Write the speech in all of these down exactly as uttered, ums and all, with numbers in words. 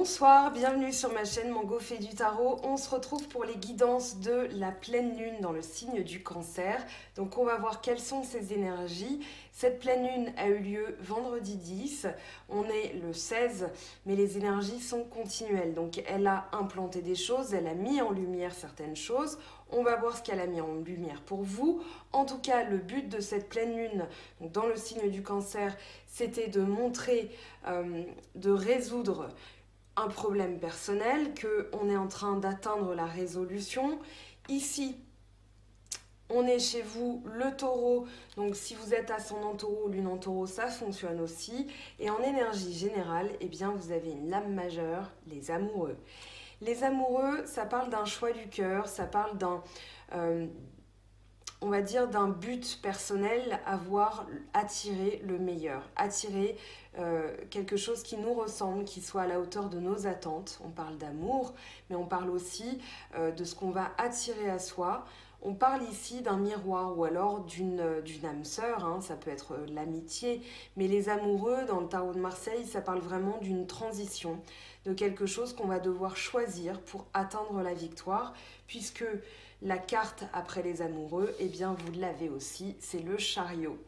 Bonsoir, bienvenue sur ma chaîne Mango Fée du Tarot. On se retrouve pour les guidances de la pleine lune dans le signe du cancer. Donc on va voir quelles sont ces énergies. Cette pleine lune a eu lieu vendredi dix, on est le seize, mais les énergies sont continuelles. Donc elle a implanté des choses, elle a mis en lumière certaines choses. On va voir ce qu'elle a mis en lumière pour vous. En tout cas, le but de cette pleine lune, donc dans le signe du cancer, c'était de montrer, euh, de résoudre un problème personnel, qu'on est en train d'atteindre la résolution. Ici, on est chez vous, le taureau. Donc si vous êtes ascendant taureau, lune en taureau, ça fonctionne aussi. Et en énergie générale, eh bien, vous avez une lame majeure, les amoureux. Les amoureux, ça parle d'un choix du cœur, ça parle d'un, euh, on va dire, d'un but personnel, avoir attiré le meilleur, attirer euh, quelque chose qui nous ressemble, qui soit à la hauteur de nos attentes. On parle d'amour, mais on parle aussi euh, de ce qu'on va attirer à soi. On parle ici d'un miroir ou alors d'une d'une âme sœur, hein, ça peut être l'amitié, mais les amoureux dans le tarot de Marseille, ça parle vraiment d'une transition, de quelque chose qu'on va devoir choisir pour atteindre la victoire, puisque la carte après les amoureux, eh bien vous l'avez aussi, c'est le chariot.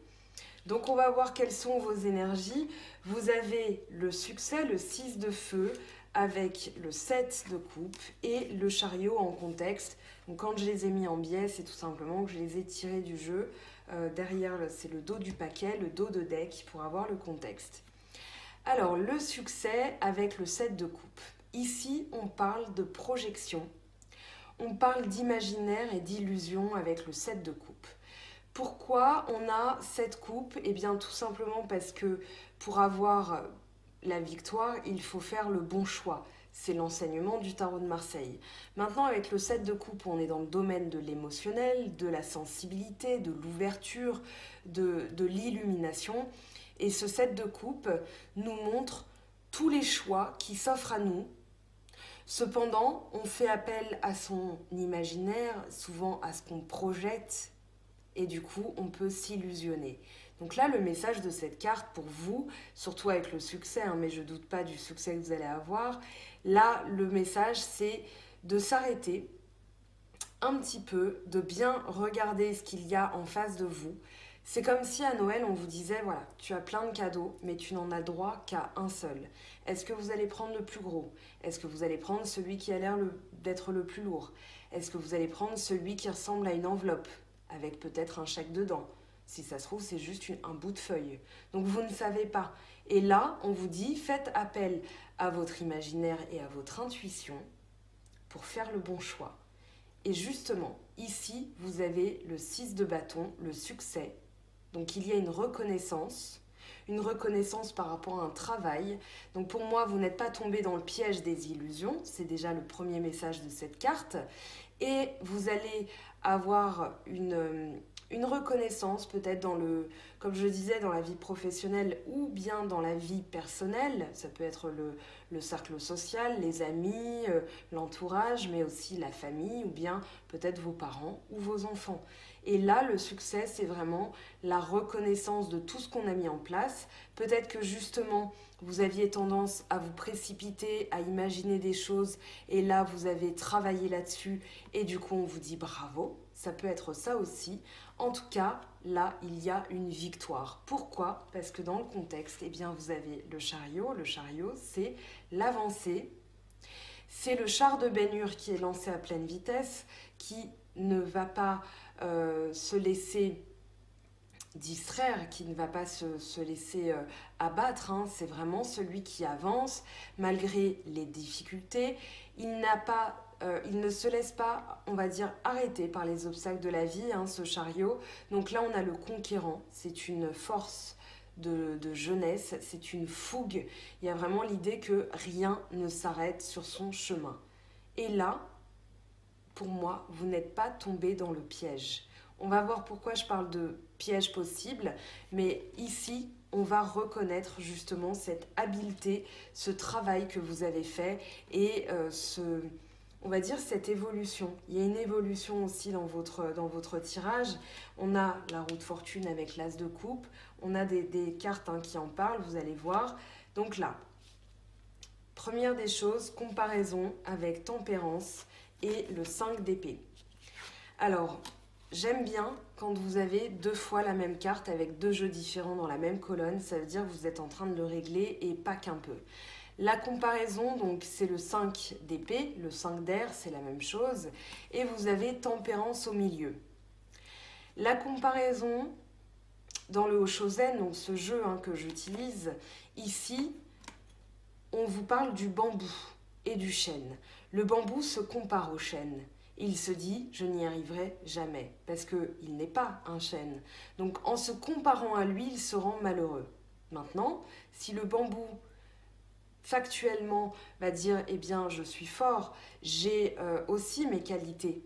Donc on va voir quelles sont vos énergies. Vous avez le succès, le six de feu, avec le sept de coupe et le chariot en contexte. Donc quand je les ai mis en biais, c'est tout simplement que je les ai tirés du jeu. Euh, derrière, c'est le dos du paquet, le dos de deck pour avoir le contexte. Alors, le succès avec le sept de coupe. Ici, on parle de projection. On parle d'imaginaire et d'illusion avec le sept de coupe. Pourquoi on a cette coupe? Eh bien, tout simplement parce que pour avoir la victoire, il faut faire le bon choix. C'est l'enseignement du tarot de Marseille. Maintenant, avec le sept de coupe, on est dans le domaine de l'émotionnel, de la sensibilité, de l'ouverture, de, de l'illumination. Et ce sept de coupe nous montre tous les choix qui s'offrent à nous. Cependant, on fait appel à son imaginaire, souvent à ce qu'on projette, et du coup, on peut s'illusionner. Donc là, le message de cette carte pour vous, surtout avec le succès, hein, mais je ne doute pas du succès que vous allez avoir, là, le message, c'est de s'arrêter un petit peu, de bien regarder ce qu'il y a en face de vous. C'est comme si à Noël, on vous disait, voilà, tu as plein de cadeaux, mais tu n'en as droit qu'à un seul. Est-ce que vous allez prendre le plus gros? Est-ce que vous allez prendre celui qui a l'air d'être le plus lourd? Est-ce que vous allez prendre celui qui ressemble à une enveloppe, avec peut-être un chèque dedans? Si ça se trouve, c'est juste une, un bout de feuille. Donc, vous ne savez pas. Et là, on vous dit, faites appel à votre imaginaire et à votre intuition pour faire le bon choix. Et justement, ici, vous avez le six de bâton, le succès. Donc, il y a une reconnaissance, une reconnaissance par rapport à un travail. Donc, pour moi, vous n'êtes pas tombé dans le piège des illusions. C'est déjà le premier message de cette carte. Et vous allez avoir une... une reconnaissance peut-être dans le, comme je disais, dans la vie professionnelle ou bien dans la vie personnelle. Ça peut être le, le cercle social, les amis, euh, l'entourage, mais aussi la famille ou bien peut-être vos parents ou vos enfants. Et là, le succès, c'est vraiment la reconnaissance de tout ce qu'on a mis en place. Peut-être que justement, vous aviez tendance à vous précipiter, à imaginer des choses, et là, vous avez travaillé là-dessus, et du coup, on vous dit bravo. Ça peut être ça aussi. En tout cas, là, il y a une victoire. Pourquoi? Parce que dans le contexte, eh bien, vous avez le chariot. Le chariot, c'est l'avancée. C'est le char de Ben-Hur qui est lancé à pleine vitesse, qui ne va pas euh, se laisser distraire, qui ne va pas se, se laisser euh, abattre. Hein. C'est vraiment celui qui avance malgré les difficultés. Il n'a pas... Euh, il ne se laisse pas, on va dire, arrêter par les obstacles de la vie, hein, ce chariot. Donc là, on a le conquérant. C'est une force de, de jeunesse, c'est une fougue. Il y a vraiment l'idée que rien ne s'arrête sur son chemin. Et là, pour moi, vous n'êtes pas tombé dans le piège. On va voir pourquoi je parle de piège possible, mais ici... on va reconnaître justement cette habileté, ce travail que vous avez fait et euh, ce, on va dire cette évolution. Il y a une évolution aussi dans votre, dans votre tirage. On a la roue de fortune avec l'as de coupe. On a des, des cartes hein, qui en parlent, vous allez voir. Donc là, Première des choses, comparaison avec tempérance et le cinq d'épée. Alors, j'aime bien quand vous avez deux fois la même carte avec deux jeux différents dans la même colonne, ça veut dire que vous êtes en train de le régler et pas qu'un peu. La comparaison, donc c'est le cinq d'épée, le cinq d'air, c'est la même chose, et vous avez tempérance au milieu. La comparaison, dans le Hoshozen, donc ce jeu hein, que j'utilise, ici, on vous parle du bambou et du chêne. Le bambou se compare au chêne. Il se dit « je n'y arriverai jamais » parce qu'il n'est pas un chêne. Donc en se comparant à lui, il se rend malheureux. Maintenant, si le bambou, factuellement, va dire « eh bien, je suis fort, j'ai euh, aussi mes qualités »,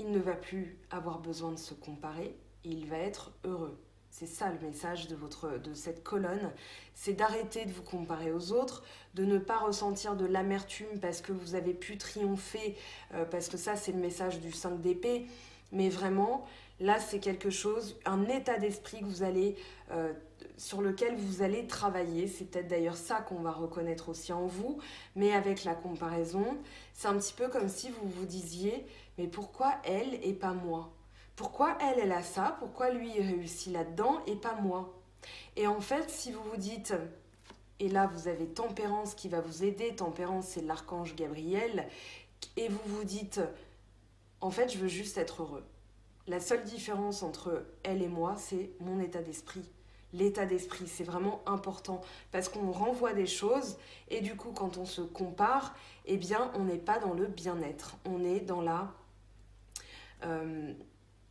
il ne va plus avoir besoin de se comparer et il va être heureux. C'est ça le message de, votre, de cette colonne, c'est d'arrêter de vous comparer aux autres, de ne pas ressentir de l'amertume parce que vous avez pu triompher, euh, parce que ça c'est le message du cinq d'épée, mais vraiment, là c'est quelque chose, un état d'esprit que vous allez, euh, sur lequel vous allez travailler, c'est peut-être d'ailleurs ça qu'on va reconnaître aussi en vous, mais avec la comparaison, c'est un petit peu comme si vous vous disiez « mais pourquoi elle et pas moi ?» Pourquoi elle, elle a ça? Pourquoi lui, il réussit là-dedans et pas moi? Et en fait, si vous vous dites, et là vous avez tempérance qui va vous aider, tempérance c'est l'archange Gabriel, et vous vous dites, en fait je veux juste être heureux. La seule différence entre elle et moi, c'est mon état d'esprit. L'état d'esprit, c'est vraiment important parce qu'on renvoie des choses et du coup quand on se compare, eh bien on n'est pas dans le bien-être, on est dans la... Euh,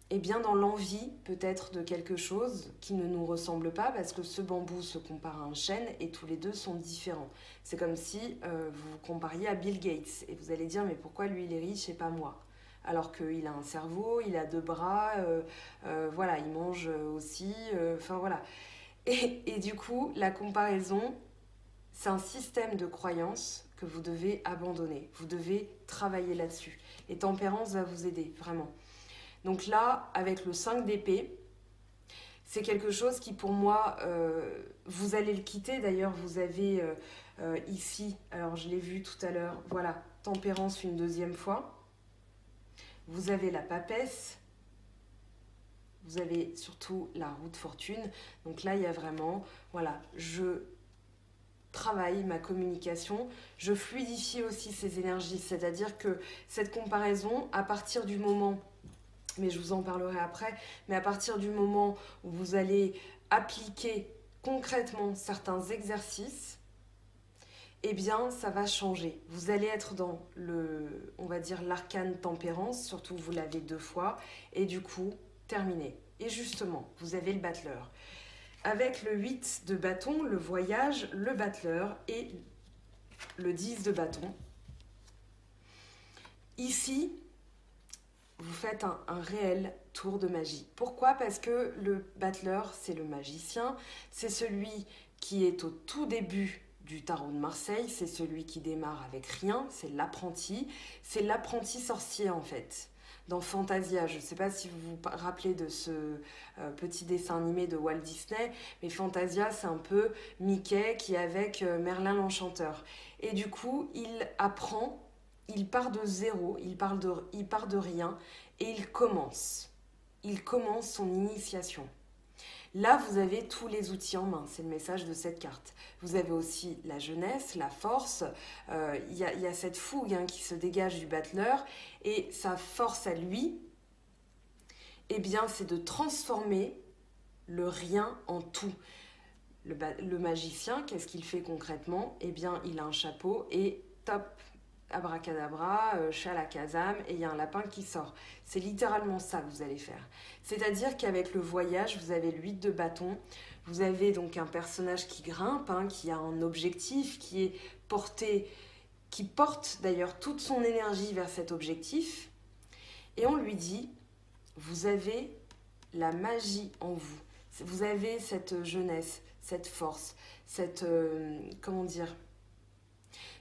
et eh bien dans l'envie peut-être de quelque chose qui ne nous ressemble pas parce que ce bambou se compare à un chêne et tous les deux sont différents. C'est comme si euh, vous vous compariez à Bill Gates et vous allez dire mais pourquoi lui il est riche et pas moi? Alors qu'il a un cerveau, il a deux bras, euh, euh, voilà, il mange aussi, enfin euh, voilà. Et, et du coup la comparaison c'est un système de croyances que vous devez abandonner, vous devez travailler là-dessus. Et tempérance va vous aider vraiment. Donc là, avec le cinq d'épée, c'est quelque chose qui pour moi, euh, vous allez le quitter. D'ailleurs, vous avez euh, euh, ici, alors je l'ai vu tout à l'heure, voilà, tempérance une deuxième fois. Vous avez la papesse, vous avez surtout la roue de fortune. Donc là, il y a vraiment, voilà, je travaille ma communication, je fluidifie aussi ces énergies. C'est-à-dire que cette comparaison, à partir du moment... mais je vous en parlerai après, mais à partir du moment où vous allez appliquer concrètement certains exercices, eh bien, ça va changer. Vous allez être dans le, on va dire, l'arcane tempérance, surtout vous l'avez deux fois, et du coup, terminé. Et justement, vous avez le battleur. Avec le huit de bâton, le voyage, le battleur et le dix de bâton. Ici, vous faites un, un réel tour de magie. Pourquoi? Parce que le battleur, c'est le magicien, c'est celui qui est au tout début du tarot de Marseille, c'est celui qui démarre avec rien, c'est l'apprenti, c'est l'apprenti sorcier en fait. Dans Fantasia, je ne sais pas si vous vous rappelez de ce euh, petit dessin animé de Walt Disney, mais Fantasia, c'est un peu Mickey qui est avec euh, Merlin l'Enchanteur. Et du coup, il apprend... il part de zéro, il part de, il part de rien et il commence. Il commence son initiation. Là, vous avez tous les outils en main. C'est le message de cette carte. Vous avez aussi la jeunesse, la force. Il euh, y, y a cette fougue hein, qui se dégage du battleur. Et sa force à lui, eh bien, c'est de transformer le rien en tout. Le, le magicien, qu'est-ce qu'il fait concrètement? Eh bien, il a un chapeau et top, abracadabra, euh, chalakazam, et il y a un lapin qui sort. C'est littéralement ça que vous allez faire. C'est-à-dire qu'avec le voyage, vous avez le huit de bâton, vous avez donc un personnage qui grimpe, hein, qui a un objectif, qui est porté, qui porte d'ailleurs toute son énergie vers cet objectif, et on lui dit, vous avez la magie en vous, vous avez cette jeunesse, cette force, cette, euh, comment dire,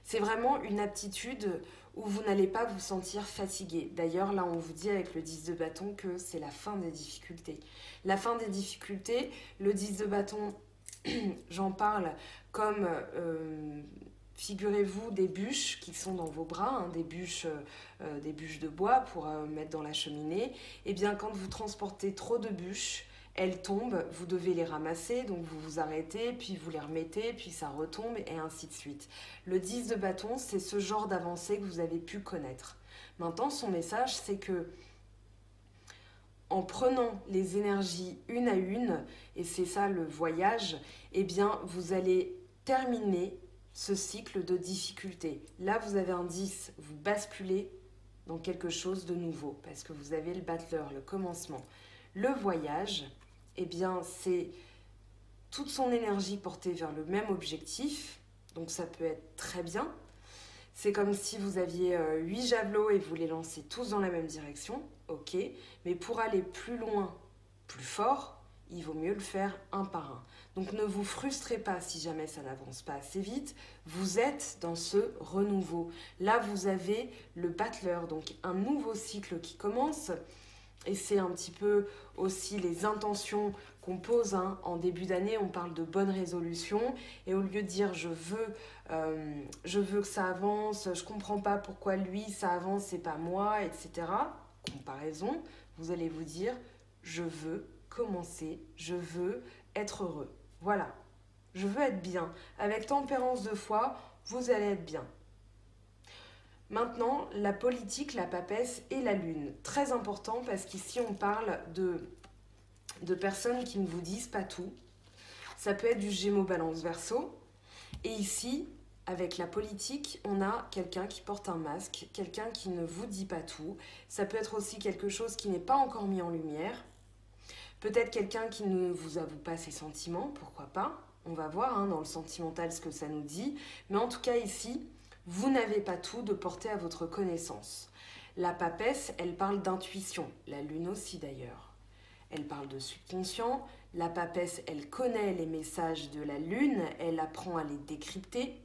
c'est vraiment une aptitude où vous n'allez pas vous sentir fatigué. D'ailleurs, là, on vous dit avec le dix de bâton que c'est la fin des difficultés. La fin des difficultés, le dix de bâton, j'en parle comme euh, figurez-vous des bûches qui sont dans vos bras, hein, des, bûches, euh, des bûches de bois pour euh, mettre dans la cheminée. Et bien quand vous transportez trop de bûches, elles tombent, vous devez les ramasser, donc vous vous arrêtez, puis vous les remettez, puis ça retombe, et ainsi de suite. Le dix de bâton, c'est ce genre d'avancée que vous avez pu connaître. Maintenant, son message, c'est que en prenant les énergies une à une, et c'est ça le voyage, eh bien, vous allez terminer ce cycle de difficultés. Là, vous avez un dix, vous basculez dans quelque chose de nouveau, parce que vous avez le battleur, le commencement. Le voyage, eh bien, c'est toute son énergie portée vers le même objectif, donc ça peut être très bien. C'est comme si vous aviez huit javelots et vous les lancez tous dans la même direction, ok, mais pour aller plus loin, plus fort, il vaut mieux le faire un par un. Donc ne vous frustrez pas si jamais ça n'avance pas assez vite, vous êtes dans ce renouveau. Là, vous avez le battleur, donc un nouveau cycle qui commence. Et c'est un petit peu aussi les intentions qu'on pose. Hein. En début d'année, on parle de bonnes résolutions. Et au lieu de dire je veux, euh, je veux que ça avance, je ne comprends pas pourquoi lui, ça avance et pas moi, et cetera. Comparaison, vous allez vous dire je veux commencer, je veux être heureux. Voilà, je veux être bien. Avec tempérance de foi, vous allez être bien. Maintenant, la politique, la papesse et la lune. Très important parce qu'ici, on parle de, de personnes qui ne vous disent pas tout. Ça peut être du Gémeaux, Balance, Verseau. Et ici, avec la politique, on a quelqu'un qui porte un masque, quelqu'un qui ne vous dit pas tout. Ça peut être aussi quelque chose qui n'est pas encore mis en lumière. Peut-être quelqu'un qui ne vous avoue pas ses sentiments, pourquoi pas. On va voir hein, dans le sentimental ce que ça nous dit. Mais en tout cas, ici, vous n'avez pas tout de porter à votre connaissance. La papesse, elle parle d'intuition, la lune aussi d'ailleurs. Elle parle de subconscient, la papesse, elle connaît les messages de la lune, elle apprend à les décrypter.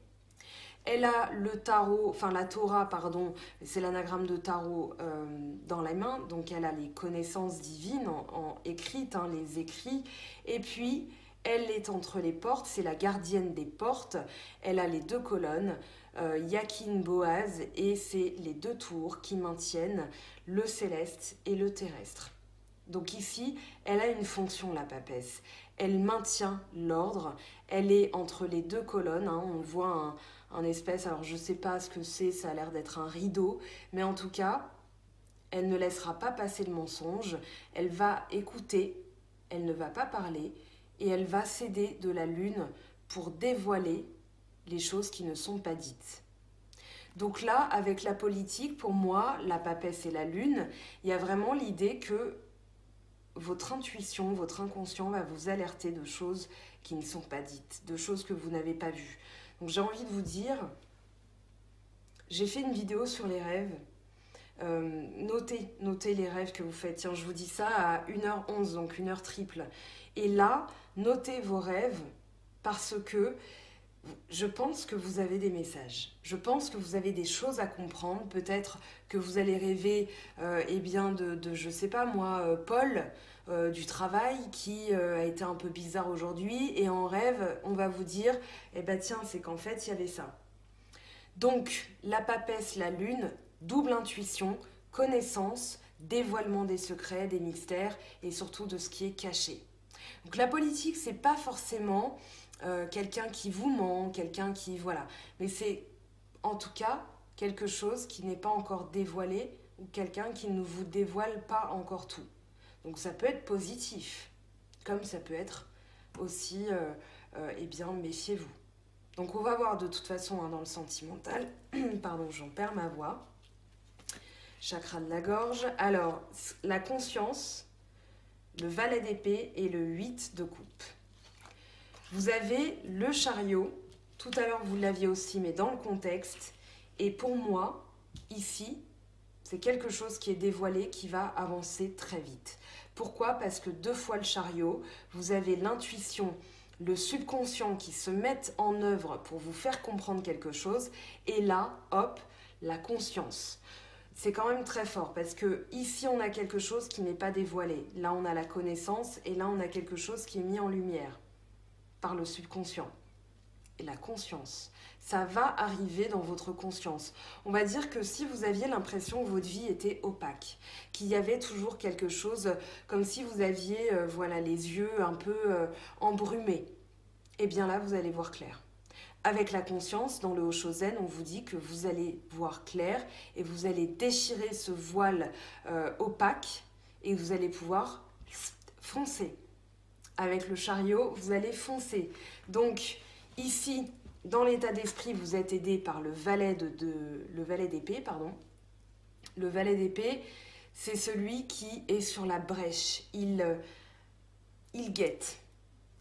Elle a le tarot, enfin la Torah, pardon, c'est l'anagramme de tarot euh, dans la main, donc elle a les connaissances divines en, en écrites, hein, les écrits, et puis elle est entre les portes, c'est la gardienne des portes, elle a les deux colonnes, Euh, Yakin Boaz, et c'est les deux tours qui maintiennent le céleste et le terrestre. Donc ici, elle a une fonction, la papesse. Elle maintient l'ordre, elle est entre les deux colonnes. Hein. On voit un, un espèce, alors je ne sais pas ce que c'est, ça a l'air d'être un rideau, mais en tout cas, elle ne laissera pas passer le mensonge, elle va écouter, elle ne va pas parler, et elle va s'aider de la lune pour dévoiler les choses qui ne sont pas dites. Donc là, avec la politique, pour moi, la papesse et la lune, il y a vraiment l'idée que votre intuition, votre inconscient va vous alerter de choses qui ne sont pas dites, de choses que vous n'avez pas vues. Donc j'ai envie de vous dire, j'ai fait une vidéo sur les rêves. Euh, notez, notez les rêves que vous faites. Tiens, je vous dis ça à une heure onze, donc une heure triple. Et là, notez vos rêves parce que je pense que vous avez des messages, je pense que vous avez des choses à comprendre, peut-être que vous allez rêver euh, eh bien de, de, je sais pas moi, euh, Paul, euh, du travail qui euh, a été un peu bizarre aujourd'hui, et en rêve, on va vous dire, eh ben tiens, c'est qu'en fait, il y avait ça. Donc, la papesse, la lune, double intuition, connaissance, dévoilement des secrets, des mystères, et surtout de ce qui est caché. Donc la politique, c'est pas forcément Euh, quelqu'un qui vous ment, quelqu'un qui... Voilà. Mais c'est en tout cas quelque chose qui n'est pas encore dévoilé ou quelqu'un qui ne vous dévoile pas encore tout. Donc ça peut être positif, comme ça peut être aussi, euh, euh, eh bien, méfiez-vous. Donc on va voir de toute façon hein, dans le sentimental. Pardon, j'en perds ma voix. Chakra de la gorge. Alors, la conscience, le valet d'épée et le huit de coupe. Vous avez le chariot, tout à l'heure vous l'aviez aussi, mais dans le contexte. Et pour moi, ici, c'est quelque chose qui est dévoilé, qui va avancer très vite. Pourquoi? Parce que deux fois le chariot, vous avez l'intuition, le subconscient qui se mettent en œuvre pour vous faire comprendre quelque chose. Et là, hop, la conscience. C'est quand même très fort parce que ici on a quelque chose qui n'est pas dévoilé. Là, on a la connaissance et là, on a quelque chose qui est mis en lumière. Par le subconscient et la conscience. ça va arriver dans votre conscience. On va dire que si vous aviez l'impression que votre vie était opaque, qu'il y avait toujours quelque chose, comme si vous aviez euh, voilà, les yeux un peu euh, embrumés, eh bien là, vous allez voir clair. Avec la conscience, dans le Ho'oponopono, on vous dit que vous allez voir clair et vous allez déchirer ce voile euh, opaque et vous allez pouvoir foncer. Avec le chariot, vous allez foncer. Donc ici, dans l'état d'esprit, vous êtes aidé par le valet de, de, le valet d'épée, pardon. Le valet d'épée, c'est celui qui est sur la brèche. Il, il guette.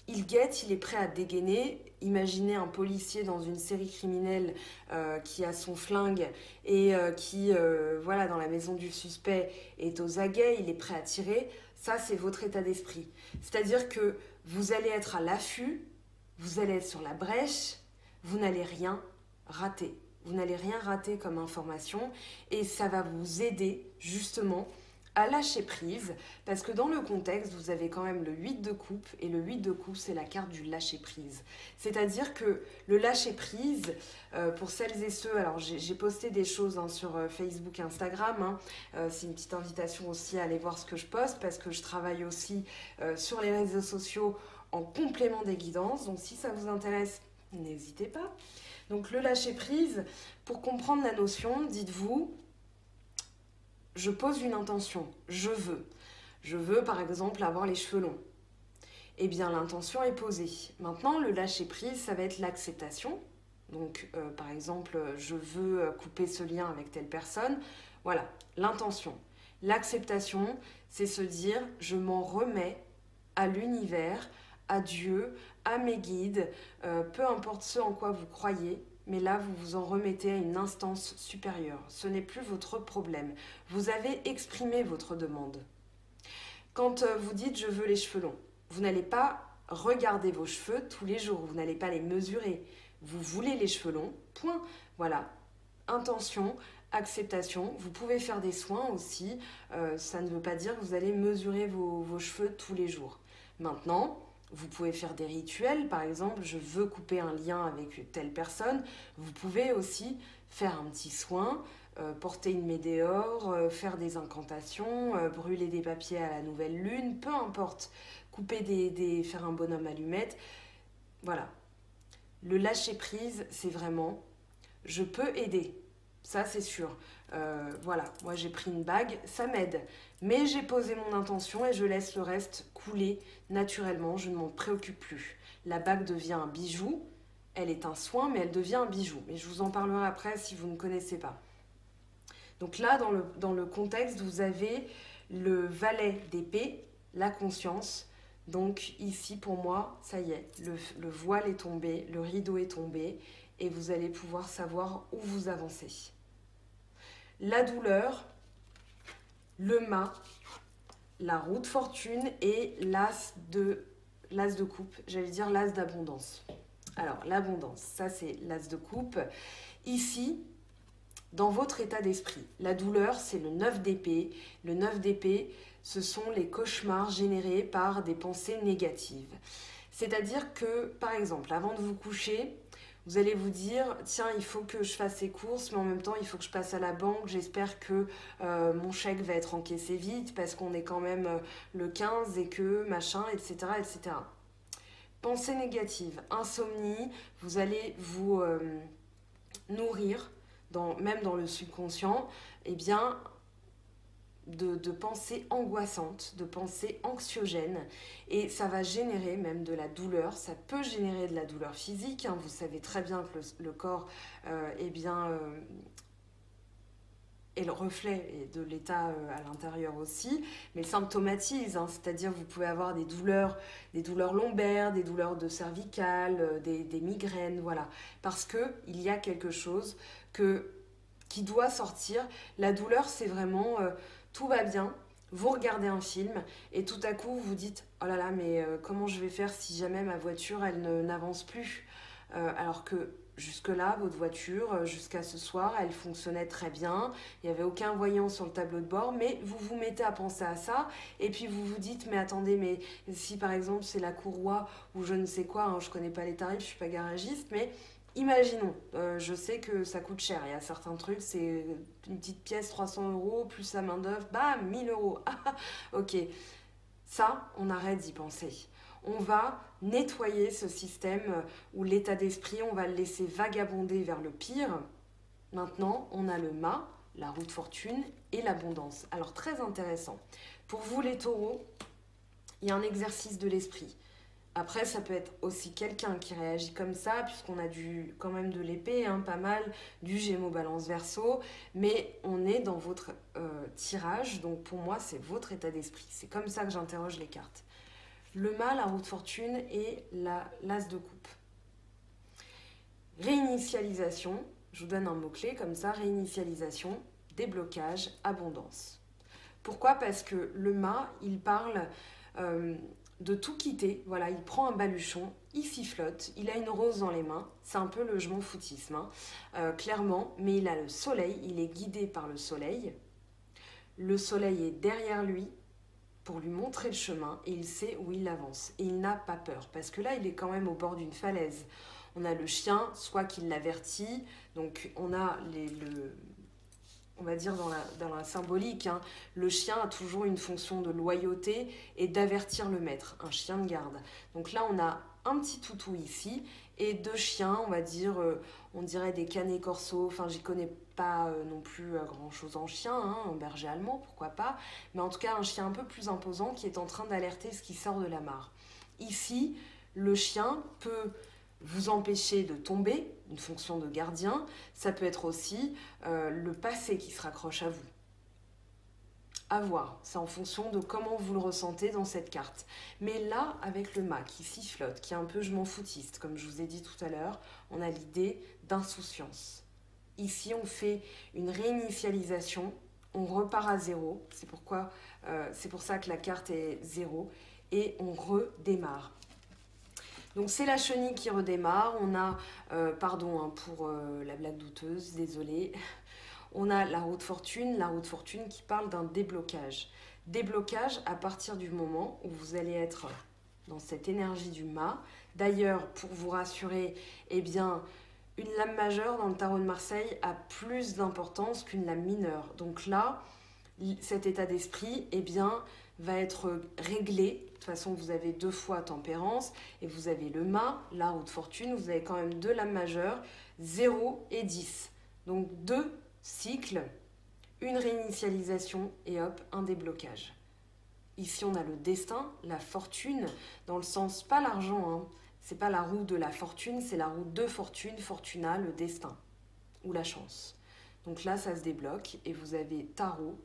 Il guette, il est prêt à dégainer. Imaginez un policier dans une série criminelle euh, qui a son flingue et euh, qui, euh, voilà, dans la maison du suspect est aux aguets, il est prêt à tirer. Ça, c'est votre état d'esprit. C'est-à-dire que vous allez être à l'affût, vous allez être sur la brèche, vous n'allez rien rater. Vous n'allez rien rater comme information et ça va vous aider justement à lâcher prise, parce que dans le contexte, vous avez quand même le huit de coupe, et le huit de coupe, c'est la carte du lâcher prise. C'est-à-dire que le lâcher prise, euh, pour celles et ceux, alors j'ai posté des choses hein, sur Facebook, Instagram, hein, euh, c'est une petite invitation aussi à aller voir ce que je poste, parce que je travaille aussi euh, sur les réseaux sociaux en complément des guidances, donc si ça vous intéresse, n'hésitez pas. Donc le lâcher prise, pour comprendre la notion, dites-vous, je pose une intention, je veux. Je veux, par exemple, avoir les cheveux longs. Eh bien, l'intention est posée. Maintenant, le lâcher-prise, ça va être l'acceptation. Donc, euh, par exemple, je veux couper ce lien avec telle personne. Voilà, l'intention. L'acceptation, c'est se dire, je m'en remets à l'univers, à Dieu, à mes guides, euh, peu importe ce en quoi vous croyez. Mais là, vous vous en remettez à une instance supérieure. Ce n'est plus votre problème. Vous avez exprimé votre demande. Quand vous dites « je veux les cheveux longs », vous n'allez pas regarder vos cheveux tous les jours. Vous n'allez pas les mesurer. Vous voulez les cheveux longs, point. Voilà. Intention, acceptation. Vous pouvez faire des soins aussi. Euh, ça ne veut pas dire que vous allez mesurer vos, vos cheveux tous les jours. Maintenant, vous pouvez faire des rituels, par exemple, je veux couper un lien avec telle personne. Vous pouvez aussi faire un petit soin, euh, porter une médéore, euh, faire des incantations, euh, brûler des papiers à la nouvelle lune, peu importe, couper des, des, faire un bonhomme allumette. Voilà. Le lâcher-prise, c'est vraiment, je peux aider, ça c'est sûr. Euh, voilà, moi j'ai pris une bague, ça m'aide. Mais j'ai posé mon intention et je laisse le reste couler naturellement, je ne m'en préoccupe plus. La bague devient un bijou, elle est un soin, mais elle devient un bijou. Mais je vous en parlerai après si vous ne connaissez pas. Donc là, dans le, dans le contexte, vous avez le valet d'épée, la conscience. Donc ici, pour moi, ça y est, le, le voile est tombé, le rideau est tombé et vous allez pouvoir savoir où vous avancez. La douleur, le mât, la roue de fortune et l'as de, l'as de coupe, j'allais dire l'as d'abondance. Alors, l'abondance, ça c'est l'as de coupe. Ici, dans votre état d'esprit, la douleur, c'est le neuf d'épée. Le neuf d'épée, ce sont les cauchemars générés par des pensées négatives. C'est-à-dire que, par exemple, avant de vous coucher, vous allez vous dire, tiens, il faut que je fasse ces courses, mais en même temps, il faut que je passe à la banque. J'espère que euh, mon chèque va être encaissé vite parce qu'on est quand même euh, le quinze et que machin, et cetera, et cetera. Pensée négative, insomnie, vous allez vous euh, nourrir, dans, même dans le subconscient, eh bien, de, de pensées angoissantes, de pensées anxiogènes. Et ça va générer même de la douleur, ça peut générer de la douleur physique, hein. Vous savez très bien que le, le corps euh, eh bien, euh, est le reflet de l'état euh, à l'intérieur aussi, mais le symptomatise, hein. C'est-à-dire vous pouvez avoir des douleurs, des douleurs lombaires, des douleurs de cervicales, euh, des, des migraines, voilà, parce qu'il y a quelque chose que, qui doit sortir. La douleur, c'est vraiment euh, tout va bien. Vous regardez un film et tout à coup, vous dites « Oh là là, mais euh, comment je vais faire si jamais ma voiture, elle n'avance plus euh, ?» Alors que jusque-là, votre voiture, jusqu'à ce soir, elle fonctionnait très bien. Il n'y avait aucun voyant sur le tableau de bord, mais vous vous mettez à penser à ça et puis vous vous dites « Mais attendez, mais si par exemple, c'est la courroie ou je ne sais quoi, hein, je ne connais pas les tarifs, je ne suis pas garagiste, mais Imaginons, euh, je sais que ça coûte cher, il y a certains trucs, c'est une petite pièce, trois cents euros, plus la main d'œuvre, bah, mille euros. Ok, ça, on arrête d'y penser. On va nettoyer ce système où l'état d'esprit, on va le laisser vagabonder vers le pire. Maintenant, on a le mât, la roue de fortune et l'abondance. Alors, très intéressant. Pour vous, les taureaux, il y a un exercice de l'esprit. Après, ça peut être aussi quelqu'un qui réagit comme ça, puisqu'on a du, quand même de l'épée, hein, pas mal, du Gémeaux, Balance, Verseau. Mais on est dans votre euh, tirage, donc pour moi, c'est votre état d'esprit. C'est comme ça que j'interroge les cartes. Le mât, la roue de fortune et la l'as de coupe. Réinitialisation, je vous donne un mot-clé comme ça, réinitialisation, déblocage, abondance. Pourquoi? Parce que le mât, il parle... Euh, de tout quitter, voilà, il prend un baluchon, il sifflote, il a une rose dans les mains, c'est un peu le je m'en foutisme, hein, euh, clairement, mais il a le soleil, il est guidé par le soleil, le soleil est derrière lui pour lui montrer le chemin et il sait où il avance et il n'a pas peur, parce que là il est quand même au bord d'une falaise, on a le chien, soit qu'il l'avertit, donc on a les... Le... on va dire dans la, dans la symbolique, hein, le chien a toujours une fonction de loyauté et d'avertir le maître, un chien de garde. Donc là, on a un petit toutou ici et deux chiens, on va dire, euh, on dirait des canets corso, enfin j'y connais pas euh, non plus euh, grand-chose en chien, hein, en berger allemand, pourquoi pas, mais en tout cas un chien un peu plus imposant qui est en train d'alerter ce qui sort de la mare. Ici, le chien peut... vous empêcher de tomber, une fonction de gardien, ça peut être aussi euh, le passé qui se raccroche à vous. À voir, c'est en fonction de comment vous le ressentez dans cette carte. Mais là, avec le mât qui sifflote, qui est un peu je m'en foutiste, comme je vous ai dit tout à l'heure, on a l'idée d'insouciance. Ici, on fait une réinitialisation, on repart à zéro, c'est pourquoi, euh, c'est pour ça que la carte est zéro, et on redémarre. Donc c'est la chenille qui redémarre, on a, euh, pardon hein, pour euh, la blague douteuse, désolée, on a la roue de fortune, la roue de fortune qui parle d'un déblocage. Déblocage à partir du moment où vous allez être dans cette énergie du mât. D'ailleurs, pour vous rassurer, eh bien, une lame majeure dans le tarot de Marseille a plus d'importance qu'une lame mineure. Donc là, cet état d'esprit, eh bien, va être réglé. De toute façon, vous avez deux fois tempérance et vous avez le mât, la roue de fortune, vous avez quand même deux lames majeures, zéro et dix. Donc deux cycles, une réinitialisation et hop, un déblocage. Ici, on a le destin, la fortune, dans le sens, pas l'argent, hein. C'est pas la roue de la fortune, c'est la roue de fortune, fortuna, le destin ou la chance. Donc là, ça se débloque et vous avez tarot,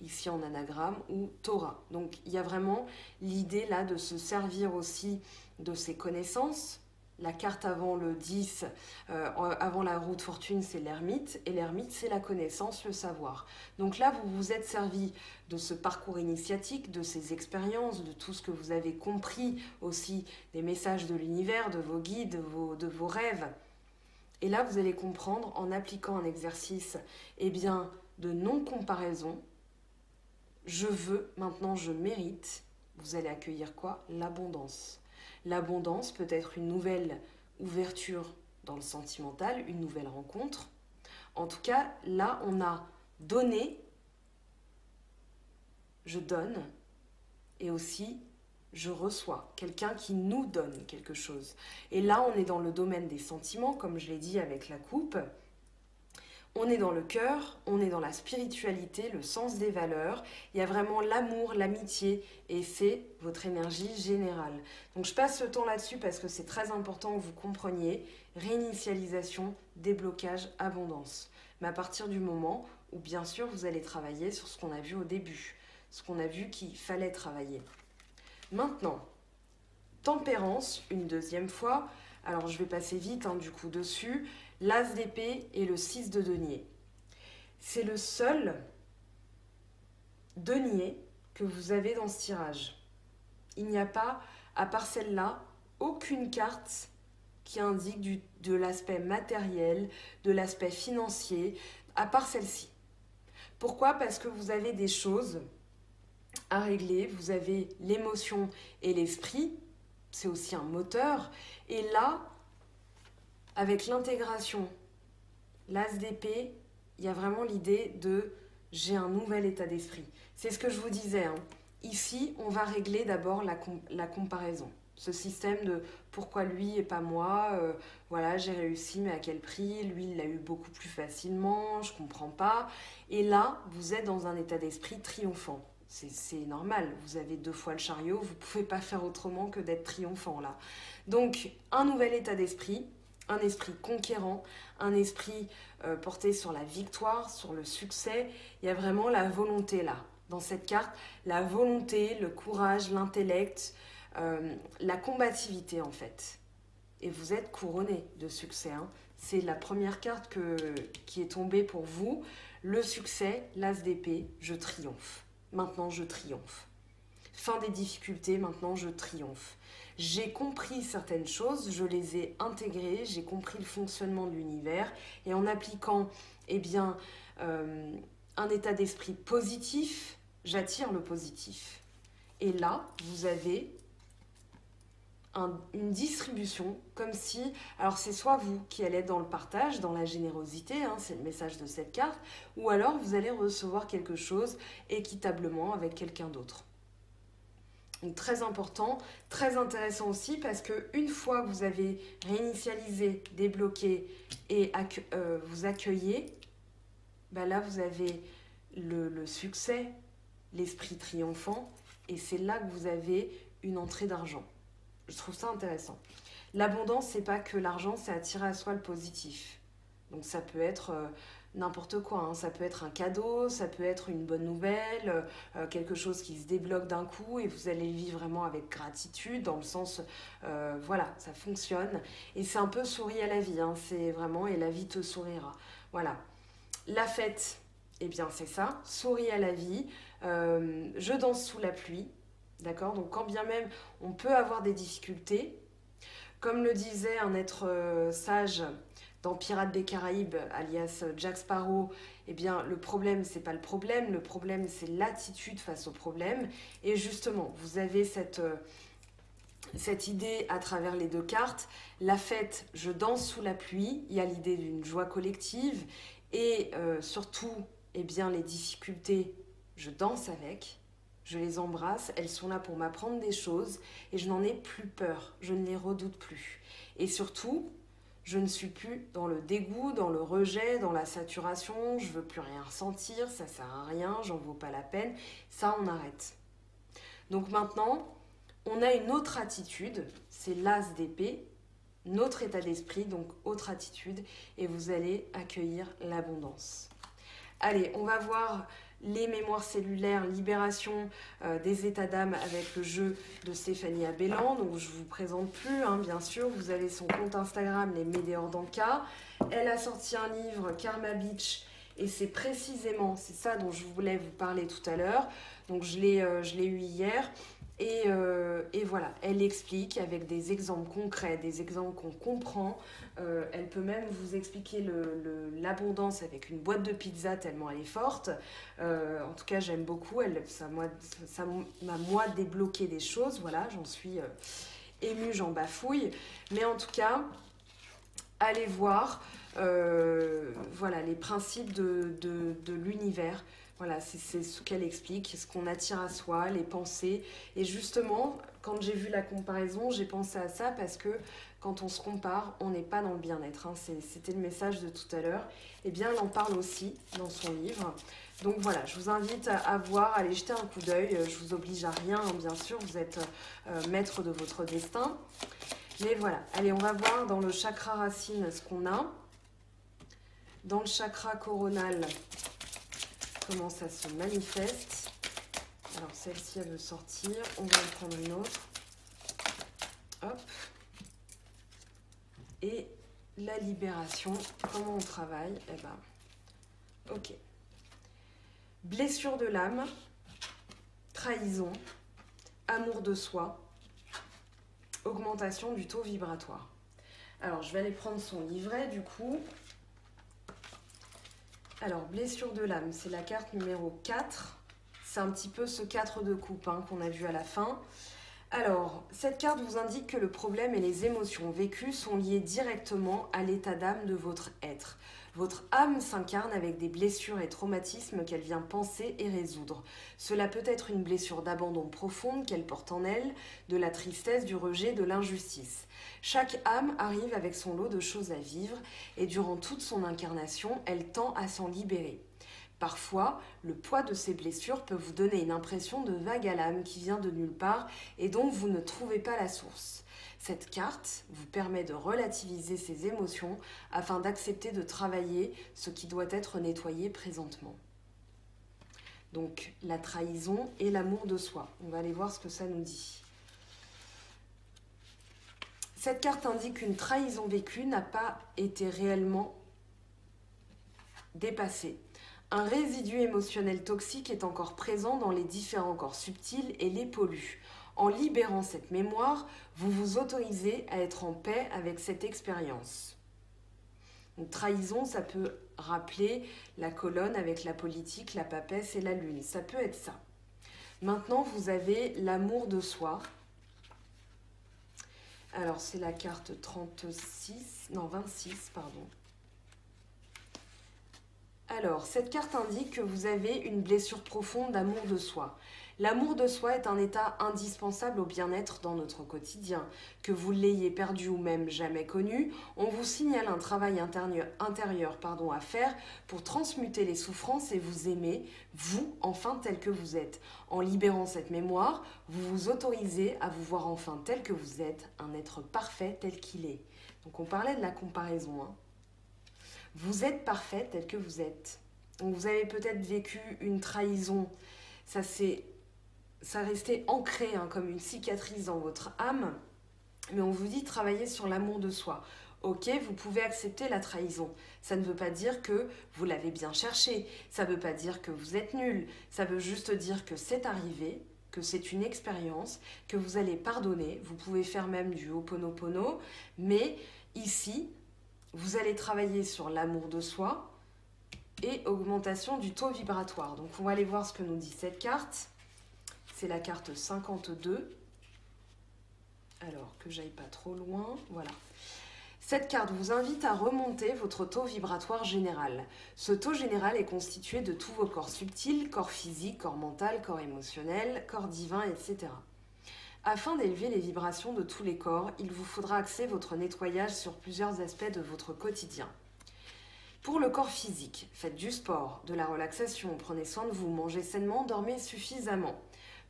ici en anagramme, ou Torah. Donc il y a vraiment l'idée là de se servir aussi de ses connaissances. La carte avant le dix, euh, avant la roue de fortune, c'est l'ermite, et l'ermite c'est la connaissance, le savoir. Donc là vous vous êtes servi de ce parcours initiatique, de ces expériences, de tout ce que vous avez compris aussi, des messages de l'univers, de vos guides, de vos, de vos rêves. Et là vous allez comprendre en appliquant un exercice eh bien, de non-comparaison. Je veux, maintenant je mérite. Vous allez accueillir quoi? L'abondance. L'abondance peut être une nouvelle ouverture dans le sentimental, une nouvelle rencontre. En tout cas, là, on a donné, je donne, et aussi je reçois. Quelqu'un qui nous donne quelque chose. Et là, on est dans le domaine des sentiments, comme je l'ai dit avec la coupe. On est dans le cœur, on est dans la spiritualité, le sens des valeurs. Il y a vraiment l'amour, l'amitié et c'est votre énergie générale. Donc je passe le temps là-dessus parce que c'est très important que vous compreniez. Réinitialisation, déblocage, abondance. Mais à partir du moment où bien sûr vous allez travailler sur ce qu'on a vu au début. Ce qu'on a vu qu'il fallait travailler. Maintenant, tempérance, une deuxième fois. Alors je vais passer vite hein, du coup dessus. L'as d'épée et le six de denier. C'est le seul denier que vous avez dans ce tirage. Il n'y a pas, à part celle-là, aucune carte qui indique du, de l'aspect matériel, de l'aspect financier, à part celle-ci. Pourquoi? Parce que vous avez des choses à régler, vous avez l'émotion et l'esprit, c'est aussi un moteur, et là... Avec l'intégration, l'as d'épée, il y a vraiment l'idée de j'ai un nouvel état d'esprit. C'est ce que je vous disais, hein. Ici, on va régler d'abord la, com la comparaison. Ce système de pourquoi lui et pas moi, euh, voilà, j'ai réussi, mais à quel prix? Lui, il l'a eu beaucoup plus facilement, je comprends pas. Et là, vous êtes dans un état d'esprit triomphant. C'est normal, vous avez deux fois le chariot, vous pouvez pas faire autrement que d'être triomphant là. Donc, un nouvel état d'esprit, un esprit conquérant, un esprit euh, porté sur la victoire, sur le succès. Il y a vraiment la volonté là, dans cette carte, la volonté, le courage, l'intellect, Euh, la combativité en fait, et vous êtes couronné de succès, hein. C'est la première carte que, qui est tombée pour vous, le succès, l'as d'épée, je triomphe, maintenant je triomphe, fin des difficultés, maintenant je triomphe, j'ai compris certaines choses, je les ai intégrées, j'ai compris le fonctionnement de l'univers, et en appliquant eh bien, euh, un état d'esprit positif, j'attire le positif, et là vous avez une distribution, comme si... Alors, c'est soit vous qui allez être dans le partage, dans la générosité, hein, c'est le message de cette carte, ou alors vous allez recevoir quelque chose équitablement avec quelqu'un d'autre. Donc, très important, très intéressant aussi, parce que une fois que vous avez réinitialisé, débloqué et accue euh, vous accueillez, bah là, vous avez le, le succès, l'esprit triomphant, et c'est là que vous avez une entrée d'argent. Je trouve ça intéressant. L'abondance, c'est pas que l'argent, c'est attirer à soi le positif. Donc ça peut être euh, n'importe quoi, hein. Ça peut être un cadeau, ça peut être une bonne nouvelle, euh, quelque chose qui se débloque d'un coup et vous allez le vivre vraiment avec gratitude, dans le sens, euh, voilà, ça fonctionne. Et c'est un peu souris à la vie, hein. C'est vraiment, et la vie te sourira. Voilà. La fête, eh bien c'est ça, souris à la vie, euh, je danse sous la pluie. D'accord? Donc, quand bien même on peut avoir des difficultés, comme le disait un être euh, sage dans Pirates des Caraïbes, alias Jack Sparrow, eh bien, le problème, c'est pas le problème, le problème, c'est l'attitude face au problème. Et justement, vous avez cette, euh, cette idée à travers les deux cartes. La fête, je danse sous la pluie, il y a l'idée d'une joie collective, et euh, surtout, eh bien, les difficultés, je danse avec. Je les embrasse, elles sont là pour m'apprendre des choses et je n'en ai plus peur, je ne les redoute plus. Et surtout, je ne suis plus dans le dégoût, dans le rejet, dans la saturation, je ne veux plus rien ressentir, ça ne sert à rien, j'en vaux pas la peine, ça on arrête. Donc maintenant, on a une autre attitude, c'est l'as d'épée, notre état d'esprit, donc autre attitude, et vous allez accueillir l'abondance. Allez, on va voir... les mémoires cellulaires, libération euh, des états d'âme avec le jeu de Stéphanie Abelan. Donc je ne vous présente plus, hein, bien sûr. Vous avez son compte Instagram, les Médéors d'Ankaa. Elle a sorti un livre, Karma Beach, et c'est précisément, c'est ça dont je voulais vous parler tout à l'heure. Donc je l'ai euh, eu hier. Et, euh, et voilà, elle explique avec des exemples concrets, des exemples qu'on comprend. Euh, elle peut même vous expliquer l'abondance avec une boîte de pizza tellement elle est forte. Euh, en tout cas, j'aime beaucoup. Elle, ça m'a ça m'a moi débloqué des choses. Voilà, j'en suis euh, émue, j'en bafouille. Mais en tout cas, allez voir euh, voilà, les principes de, de, de l'univers. Voilà, c'est ce qu'elle explique, ce qu'on attire à soi, les pensées. Et justement, quand j'ai vu la comparaison, j'ai pensé à ça parce que quand on se compare, on n'est pas dans le bien-être. Hein. C'était le message de tout à l'heure. Eh bien, elle en parle aussi dans son livre. Donc voilà, je vous invite à, à voir, à aller jeter un coup d'œil. Je vous oblige à rien, hein, bien sûr. Vous êtes euh, maître de votre destin. Mais voilà, allez, on va voir dans le chakra racine ce qu'on a. Dans le chakra coronal... comment ça se manifeste. Alors celle-ci elle veut sortir, on va en prendre une autre. Hop. Et la libération, comment on travaille? Eh ben, ok. Blessure de l'âme, trahison, amour de soi, augmentation du taux vibratoire. Alors je vais aller prendre son livret du coup. Alors, blessure de l'âme, c'est la carte numéro quatre. C'est un petit peu ce quatre de coupe hein, qu'on a vu à la fin. Alors, cette carte vous indique que le problème et les émotions vécues sont liées directement à l'état d'âme de votre être. Votre âme s'incarne avec des blessures et traumatismes qu'elle vient penser et résoudre. Cela peut être une blessure d'abandon profonde qu'elle porte en elle, de la tristesse, du rejet, de l'injustice. Chaque âme arrive avec son lot de choses à vivre et durant toute son incarnation, elle tend à s'en libérer. Parfois, le poids de ces blessures peut vous donner une impression de vague à l'âme qui vient de nulle part et dont vous ne trouvez pas la source. Cette carte vous permet de relativiser ces émotions afin d'accepter de travailler ce qui doit être nettoyé présentement. Donc, la trahison et l'amour de soi. On va aller voir ce que ça nous dit. Cette carte indique qu'une trahison vécue n'a pas été réellement dépassée. Un résidu émotionnel toxique est encore présent dans les différents corps subtils et les pollue. En libérant cette mémoire, vous vous autorisez à être en paix avec cette expérience. Une trahison, ça peut rappeler la colonne avec la politique, la papesse et la lune. Ça peut être ça. Maintenant, vous avez l'amour de soi. Alors, c'est la carte trente-six, non vingt-six, pardon. Alors, cette carte indique que vous avez une blessure profonde d'amour de soi. L'amour de soi est un état indispensable au bien-être dans notre quotidien. Que vous l'ayez perdu ou même jamais connu, on vous signale un travail intérieur, intérieur pardon, à faire pour transmuter les souffrances et vous aimer, vous, enfin tel que vous êtes. En libérant cette mémoire, vous vous autorisez à vous voir enfin tel que vous êtes, un être parfait tel qu'il est. Donc on parlait de la comparaison, hein. Vous êtes parfait tel que vous êtes. Donc vous avez peut-être vécu une trahison. Ça, ça restait ancré hein, comme une cicatrice dans votre âme. Mais on vous dit travailler sur l'amour de soi. Ok, vous pouvez accepter la trahison. Ça ne veut pas dire que vous l'avez bien cherché. Ça ne veut pas dire que vous êtes nul. Ça veut juste dire que c'est arrivé, que c'est une expérience, que vous allez pardonner. Vous pouvez faire même du Ho'oponopono. Mais ici... vous allez travailler sur l'amour de soi et augmentation du taux vibratoire. Donc, on va aller voir ce que nous dit cette carte. C'est la carte cinquante-deux. Alors, que j'aille pas trop loin. Voilà. Cette carte vous invite à remonter votre taux vibratoire général. Ce taux général est constitué de tous vos corps subtils, corps physique, corps mental, corps émotionnel, corps divin, et cetera. Afin d'élever les vibrations de tous les corps, il vous faudra axer votre nettoyage sur plusieurs aspects de votre quotidien. Pour le corps physique, faites du sport, de la relaxation, prenez soin de vous, mangez sainement, dormez suffisamment.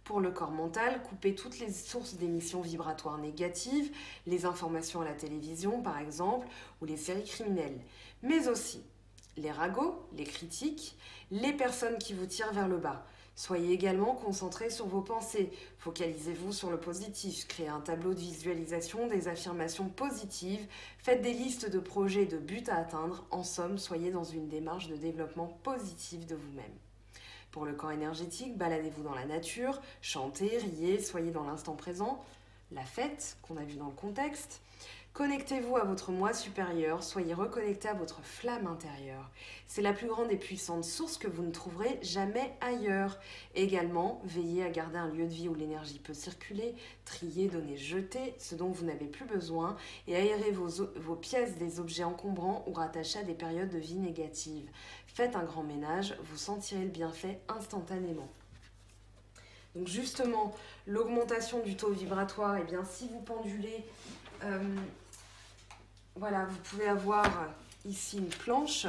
Pour le corps mental, coupez toutes les sources d'émissions vibratoires négatives, les informations à la télévision par exemple, ou les séries criminelles, mais aussi les ragots, les critiques, les personnes qui vous tirent vers le bas. Soyez également concentré sur vos pensées, focalisez-vous sur le positif, créez un tableau de visualisation des affirmations positives, faites des listes de projets et de buts à atteindre, en somme, soyez dans une démarche de développement positif de vous-même. Pour le camp énergétique, baladez-vous dans la nature, chantez, riez, soyez dans l'instant présent, la fête qu'on a vue dans le contexte. Connectez-vous à votre moi supérieur, soyez reconnecté à votre flamme intérieure. C'est la plus grande et puissante source que vous ne trouverez jamais ailleurs. Également, veillez à garder un lieu de vie où l'énergie peut circuler, trier, donner, jeter ce dont vous n'avez plus besoin et aérez vos, vos pièces des objets encombrants ou rattachés à des périodes de vie négatives. Faites un grand ménage, vous sentirez le bienfait instantanément. Donc justement, l'augmentation du taux vibratoire, eh bien, si vous pendulez... Euh, Voilà, vous pouvez avoir ici une planche.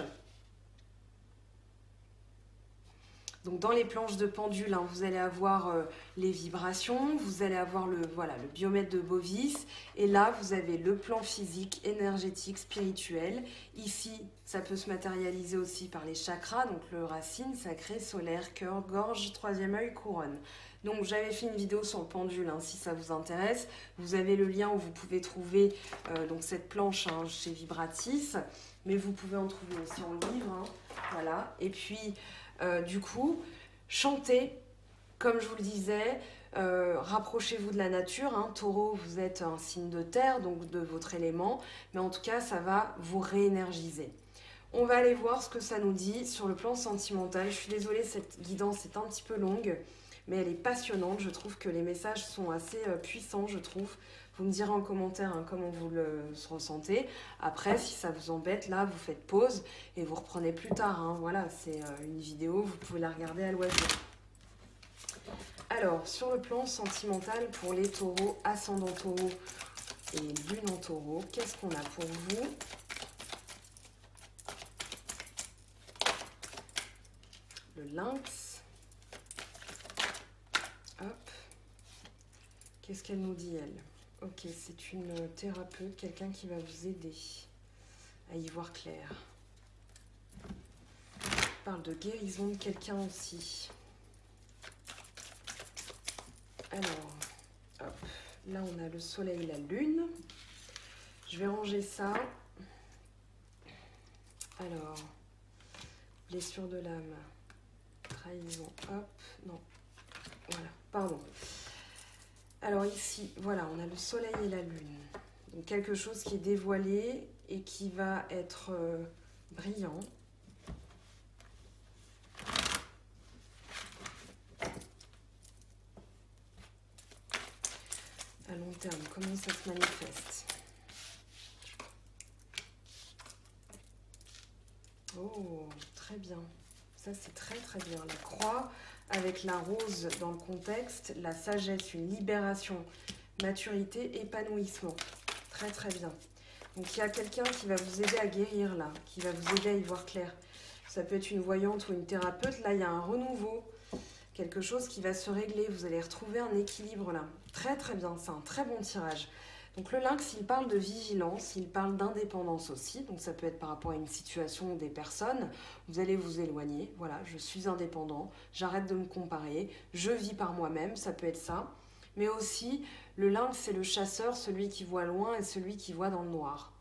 Donc dans les planches de pendule, hein, vous allez avoir euh, les vibrations, vous allez avoir le, voilà, le biomètre de Bovis. Et là, vous avez le plan physique, énergétique, spirituel. Ici, ça peut se matérialiser aussi par les chakras, donc le racine, sacré, solaire, cœur, gorge, troisième œil, couronne. Donc j'avais fait une vidéo sur le pendule, hein, si ça vous intéresse. Vous avez le lien où vous pouvez trouver euh, donc cette planche hein, chez Vibratis, mais vous pouvez en trouver aussi en livre. Hein, voilà. Et puis, euh, du coup, chantez, comme je vous le disais, euh, rapprochez-vous de la nature. Hein, taureau, vous êtes un signe de terre, donc de votre élément, mais en tout cas, ça va vous réénergiser. On va aller voir ce que ça nous dit sur le plan sentimental. Je suis désolée, cette guidance est un petit peu longue. mais elle est passionnante. Je trouve que les messages sont assez euh, puissants, je trouve. Vous me direz en commentaire hein, comment vous le ressentez. Après, si ça vous embête, là, vous faites pause et vous reprenez plus tard. Hein. Voilà, c'est euh, une vidéo, vous pouvez la regarder à loisir. Alors, sur le plan sentimental, pour les taureaux, ascendant taureau et lune en taureau, qu'est-ce qu'on a pour vous ? Le lynx. Hop. Qu'est-ce qu'elle nous dit, elle ? Ok, c'est une thérapeute, quelqu'un qui va vous aider à y voir clair. On parle de guérison de quelqu'un aussi. Alors, hop, là on a le soleil, la lune. Je vais ranger ça. Alors, blessure de l'âme, trahison, hop, non, voilà, pardon. Alors ici, voilà, on a le soleil et la lune. Donc quelque chose qui est dévoilé et qui va être euh, brillant. À long terme, comment ça se manifeste? Oh, très bien. Ça, c'est très très bien. La croix... avec la rose dans le contexte, la sagesse, une libération, maturité, épanouissement. Très très bien. Donc il y a quelqu'un qui va vous aider à guérir là, qui va vous aider à y voir clair. Ça peut être une voyante ou une thérapeute. Là, il y a un renouveau, quelque chose qui va se régler. Vous allez retrouver un équilibre là. Très très bien, c'est un très bon tirage. Donc le lynx, il parle de vigilance, il parle d'indépendance aussi. Donc ça peut être par rapport à une situation des personnes. Vous allez vous éloigner. Voilà, je suis indépendant, j'arrête de me comparer, je vis par moi-même, ça peut être ça. Mais aussi, le lynx, c'est le chasseur, celui qui voit loin et celui qui voit dans le noir.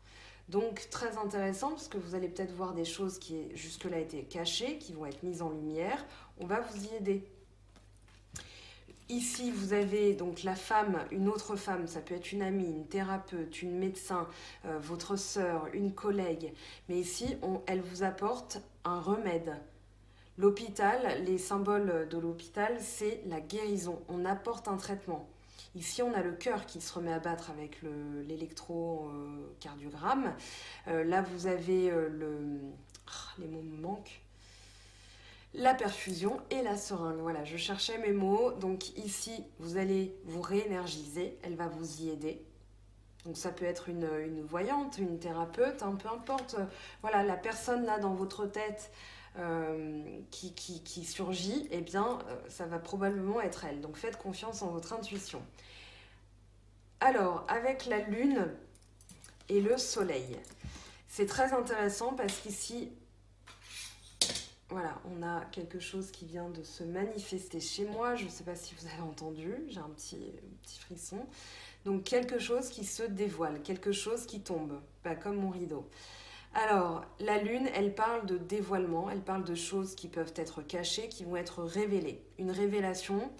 Donc très intéressant parce que vous allez peut-être voir des choses qui jusque-là étaient cachées, qui vont être mises en lumière. On va vous y aider. Ici, vous avez donc la femme, une autre femme, ça peut être une amie, une thérapeute, une médecin, euh, votre sœur, une collègue. Mais ici, on, elle vous apporte un remède. L'hôpital, les symboles de l'hôpital, c'est la guérison. On apporte un traitement. Ici, on a le cœur qui se remet à battre avec l'électrocardiogramme. Euh, euh, là, vous avez euh, le... Oh, les mots me manquent. La perfusion et la seringue. Voilà, je cherchais mes mots. Donc ici, vous allez vous réénergiser. Elle va vous y aider. Donc ça peut être une, une voyante, une thérapeute, hein, peu importe. Voilà, la personne là dans votre tête euh, qui, qui, qui surgit, eh bien, euh, ça va probablement être elle. Donc faites confiance en votre intuition. Alors, avec la lune et le soleil, c'est très intéressant parce qu'ici, voilà, on a quelque chose qui vient de se manifester chez moi. Je ne sais pas si vous avez entendu, j'ai un petit, petit frisson. Donc, quelque chose qui se dévoile, quelque chose qui tombe, bah, comme mon rideau. Alors, la lune, elle parle de dévoilement, elle parle de choses qui peuvent être cachées, qui vont être révélées. Une révélation,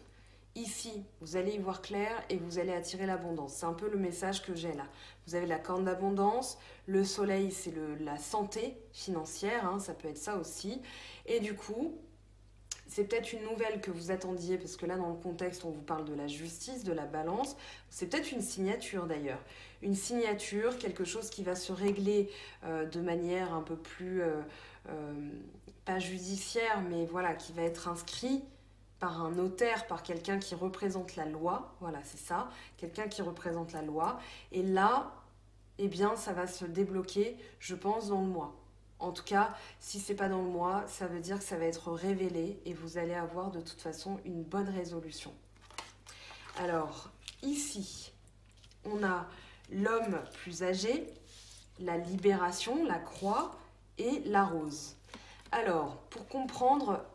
ici, vous allez y voir clair et vous allez attirer l'abondance. C'est un peu le message que j'ai là. Vous avez la corne d'abondance, le soleil, c'est la santé financière, hein, ça peut être ça aussi. Et du coup, c'est peut-être une nouvelle que vous attendiez, parce que là, dans le contexte, on vous parle de la justice, de la balance. C'est peut-être une signature d'ailleurs. Une signature, quelque chose qui va se régler euh, de manière un peu plus, euh, euh, pas judiciaire, mais voilà, qui va être inscrit par un notaire, par quelqu'un qui représente la loi, voilà, c'est ça, quelqu'un qui représente la loi, et là, eh bien, ça va se débloquer, je pense, dans le mois. En tout cas, si c'est pas dans le mois, ça veut dire que ça va être révélé, et vous allez avoir de toute façon une bonne résolution. Alors, ici, on a l'homme plus âgé, la libération, la croix, et la rose. Alors, pour comprendre...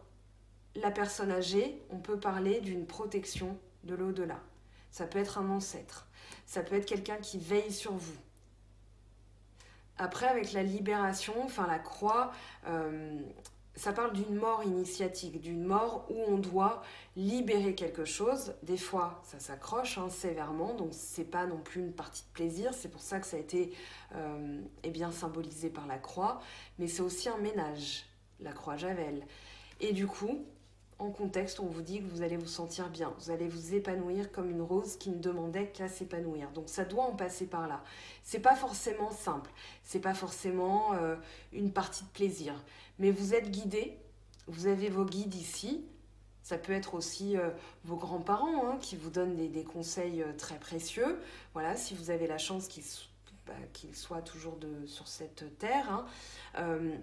la personne âgée, on peut parler d'une protection de l'au-delà. Ça peut être un ancêtre. Ça peut être quelqu'un qui veille sur vous. Après, avec la libération, enfin la croix, euh, ça parle d'une mort initiatique, d'une mort où on doit libérer quelque chose. Des fois, ça s'accroche hein, sévèrement, donc c'est pas non plus une partie de plaisir. C'est pour ça que ça a été euh, eh bien, symbolisé par la croix. Mais c'est aussi un ménage, la croix Javel. Et du coup, en contexte, on vous dit que vous allez vous sentir bien, vous allez vous épanouir comme une rose qui ne demandait qu'à s'épanouir. Donc ça doit en passer par là. C'est pas forcément simple, c'est pas forcément euh, une partie de plaisir, mais vous êtes guidé, vous avez vos guides ici. Ça peut être aussi euh, vos grands-parents hein, qui vous donnent des, des conseils euh, très précieux. Voilà, si vous avez la chance qu'ils bah, qu'ils soient toujours de, sur cette terre. Hein. Euh,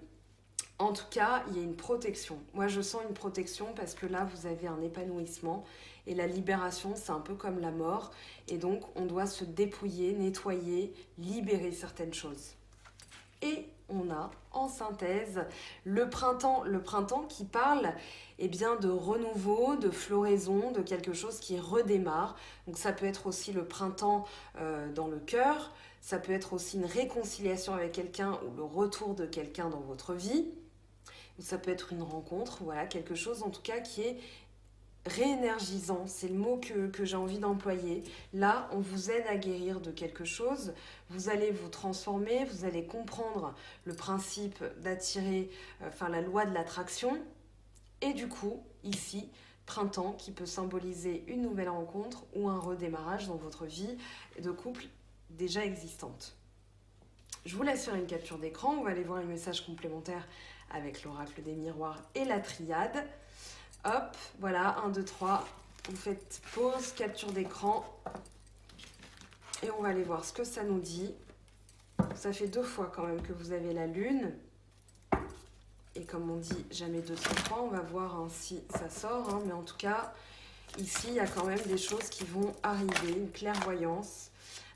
en tout cas, il y a une protection. Moi, je sens une protection parce que là, vous avez un épanouissement. Et la libération, c'est un peu comme la mort. Et donc, on doit se dépouiller, nettoyer, libérer certaines choses. Et on a en synthèse le printemps, le printemps qui parle eh bien, de renouveau, de floraison, de quelque chose qui redémarre. Donc ça peut être aussi le printemps euh, dans le cœur, ça peut être aussi une réconciliation avec quelqu'un ou le retour de quelqu'un dans votre vie, ça peut être une rencontre, voilà, quelque chose en tout cas qui est réénergisant, c'est le mot que, que j'ai envie d'employer. Là, on vous aide à guérir de quelque chose, vous allez vous transformer, vous allez comprendre le principe d'attirer, euh, enfin la loi de l'attraction. Et du coup, ici, printemps qui peut symboliser une nouvelle rencontre ou un redémarrage dans votre vie de couple déjà existante. Je vous laisse faire une capture d'écran, on va aller voir les messages complémentaires avec l'oracle des miroirs et la triade. Hop, voilà, un, deux, trois, vous faites pause, capture d'écran, et on va aller voir ce que ça nous dit. Ça fait deux fois quand même que vous avez la lune, et comme on dit, jamais deux sans trois, on va voir hein, si ça sort, hein, mais en tout cas, ici, il y a quand même des choses qui vont arriver, une clairvoyance,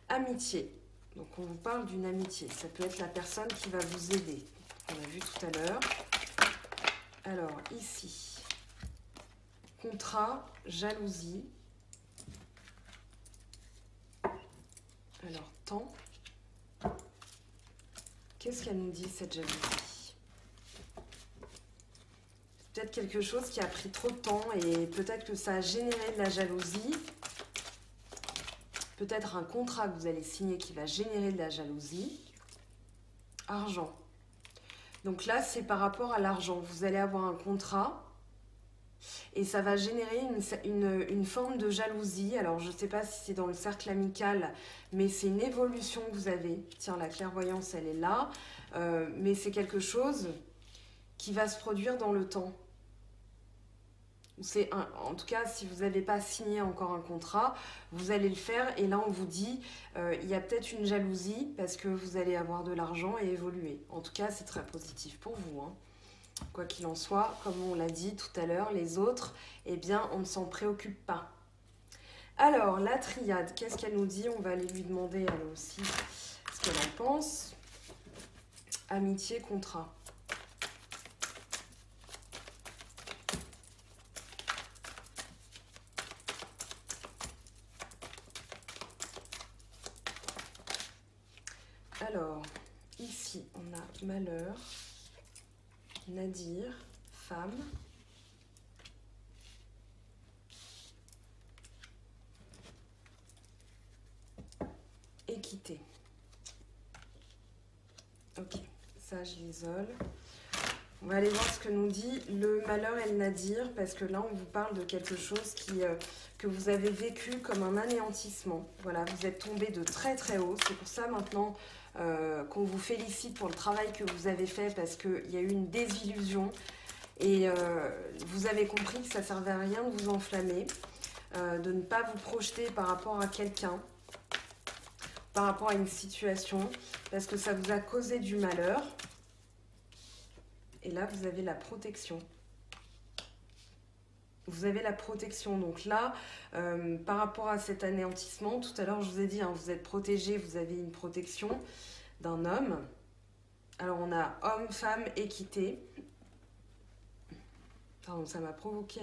amitié, donc on vous parle d'une amitié, ça peut être la personne qui va vous aider, on l'a vu tout à l'heure. Alors, ici... Contrat, jalousie, alors temps, qu'est-ce qu'elle nous dit cette jalousie? C'est peut-être quelque chose qui a pris trop de temps et peut-être que ça a généré de la jalousie, peut-être un contrat que vous allez signer qui va générer de la jalousie, argent, donc là c'est par rapport à l'argent, vous allez avoir un contrat. Et ça va générer une, une, une forme de jalousie. Alors, je ne sais pas si c'est dans le cercle amical, mais c'est une évolution que vous avez. Tiens, la clairvoyance, elle est là. Euh, mais c'est quelque chose qui va se produire dans le temps. C'est un, en tout cas, si vous n'avez pas signé encore un contrat, vous allez le faire. Et là, on vous dit, euh, il y a peut-être une jalousie parce que vous allez avoir de l'argent et évoluer. En tout cas, c'est très positif pour vous, hein. Quoi qu'il en soit, comme on l'a dit tout à l'heure, les autres, eh bien, on ne s'en préoccupe pas. Alors, la triade, qu'est-ce qu'elle nous dit? On va aller lui demander, elle aussi, ce qu'elle en pense. Amitié, contrat. Alors, ici, on a malheur. Nadir, femme. Équité. Ok, ça je l'isole. On va aller voir ce que nous dit le malheur et le nadir, parce que là on vous parle de quelque chose qui, euh, que vous avez vécu comme un anéantissement. Voilà, vous êtes tombé de très très haut, c'est pour ça maintenant... Euh, qu'on vous félicite pour le travail que vous avez fait parce qu'il y a eu une désillusion et euh, vous avez compris que ça ne servait à rien de vous enflammer, euh, de ne pas vous projeter par rapport à quelqu'un, par rapport à une situation, parce que ça vous a causé du malheur. Et là, vous avez la protection. Vous avez la protection, donc là, euh, par rapport à cet anéantissement, tout à l'heure je vous ai dit, hein, vous êtes protégé, vous avez une protection d'un homme. Alors on a homme, femme, équité. Pardon, ça m'a provoqué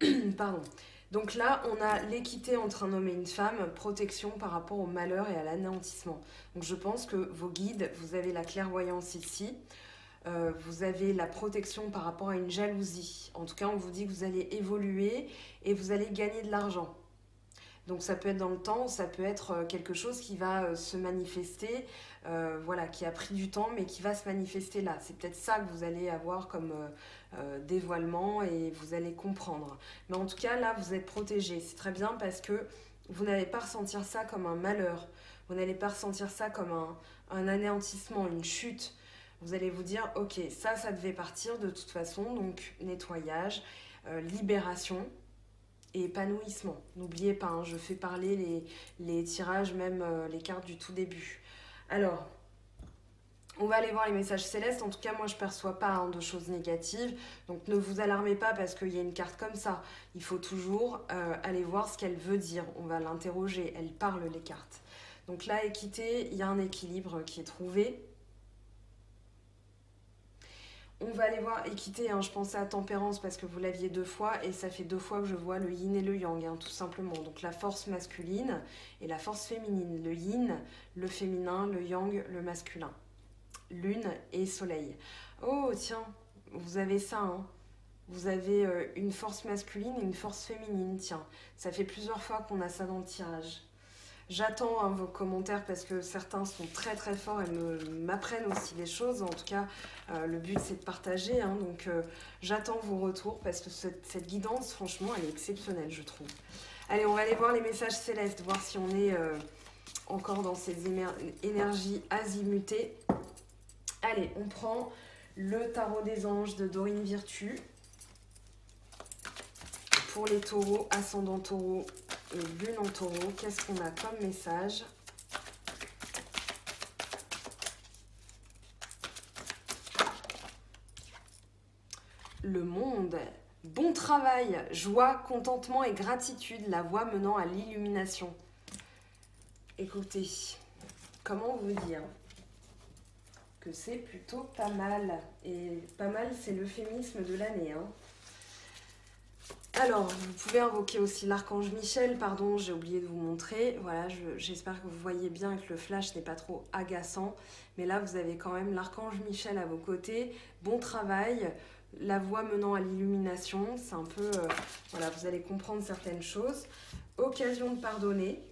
un... Pardon. Donc là, on a l'équité entre un homme et une femme, protection par rapport au malheur et à l'anéantissement. Donc je pense que vos guides, vous avez la clairvoyance ici. Euh, vous avez la protection par rapport à une jalousie. En tout cas, on vous dit que vous allez évoluer et vous allez gagner de l'argent. Donc ça peut être dans le temps, ça peut être quelque chose qui va se manifester, euh, voilà, qui a pris du temps mais qui va se manifester là. C'est peut-être ça que vous allez avoir comme euh, dévoilement et vous allez comprendre. Mais en tout cas, là, vous êtes protégé. C'est très bien parce que vous n'allez pas ressentir ça comme un malheur. Vous n'allez pas ressentir ça comme un, un anéantissement, une chute. Vous allez vous dire, ok, ça, ça devait partir de toute façon. Donc nettoyage, euh, libération. Et épanouissement. N'oubliez pas, hein, je fais parler les, les tirages, même euh, les cartes du tout début. Alors, on va aller voir les messages célestes. En tout cas, moi, je ne perçois pas hein, de choses négatives. Donc, ne vous alarmez pas parce qu'il y a une carte comme ça. Il faut toujours euh, aller voir ce qu'elle veut dire. On va l'interroger. Elle parle, les cartes. Donc là, équité, il y a un équilibre qui est trouvé. On va aller voir équité, hein, je pensais à tempérance parce que vous l'aviez deux fois et ça fait deux fois que je vois le yin et le yang, hein, tout simplement. Donc la force masculine et la force féminine, le yin, le féminin, le yang, le masculin, lune et soleil. Oh tiens, vous avez ça, hein. Vous avez euh, une force masculine et une force féminine, tiens, ça fait plusieurs fois qu'on a ça dans le tirage. J'attends hein, vos commentaires parce que certains sont très très forts et m'apprennent aussi des choses. En tout cas, euh, le but c'est de partager. Hein, donc euh, j'attends vos retours parce que cette, cette guidance, franchement, elle est exceptionnelle, je trouve. Allez, on va aller voir les messages célestes, voir si on est euh, encore dans ces énergies azimutées. Allez, on prend le tarot des anges de Dorine Virtue. Pour les taureaux, ascendant taureau. Et lune en taureau, qu'est-ce qu'on a comme message? Le monde. Bon travail, joie, contentement et gratitude, la voie menant à l'illumination. Écoutez, comment vous dire que c'est plutôt pas mal. Et pas mal, c'est l'euphémisme de l'année, hein. Alors, vous pouvez invoquer aussi l'archange Michel, pardon, j'ai oublié de vous montrer. Voilà, j'espère je, que vous voyez bien et que le flash n'est pas trop agaçant. Mais là, vous avez quand même l'archange Michel à vos côtés. Bon travail, la voie menant à l'illumination. C'est un peu... Euh, voilà, vous allez comprendre certaines choses. Occasion de pardonner.